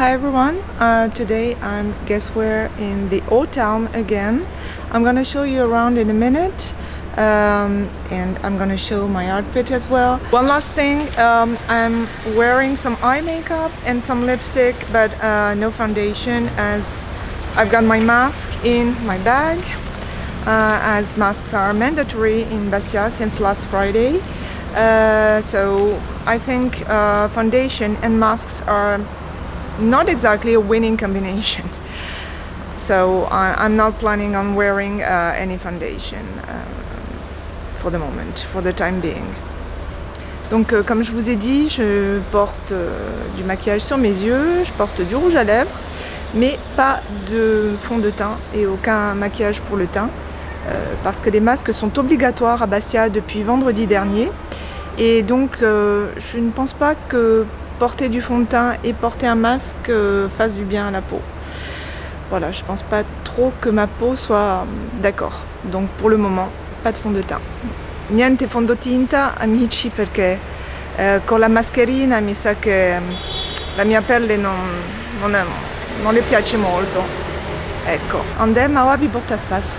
Hi everyone, today I'm guess we're in the old town again. I'm gonna show you around in a minute and I'm gonna show my outfit as well. One last thing, I'm wearing some eye makeup and some lipstick but no foundation as I've got my mask in my bag as masks are mandatory in Bastia since last Friday. So I think foundation and masks are not exactly a winning combination, so I'm not planning on wearing any foundation for the moment, for the time being. Donc comme je vous ai dit, je porte du maquillage sur mes yeux, je porte du rouge à lèvres, mais pas de fond de teint et aucun maquillage pour le teint, parce que les masques sont obligatoires à Bastia depuis vendredi dernier, et donc je ne pense pas que porter du fond de teint et porter un masque fasse du bien à la peau. Voilà, je pense pas trop que ma peau soit d'accord. Donc pour le moment, pas de fond de teint. Niente fondotinta, amici, perché con la mascherina mi sa che la mia pelle non le piace molto. Ecco, andiamo a Wabi Bortaspass.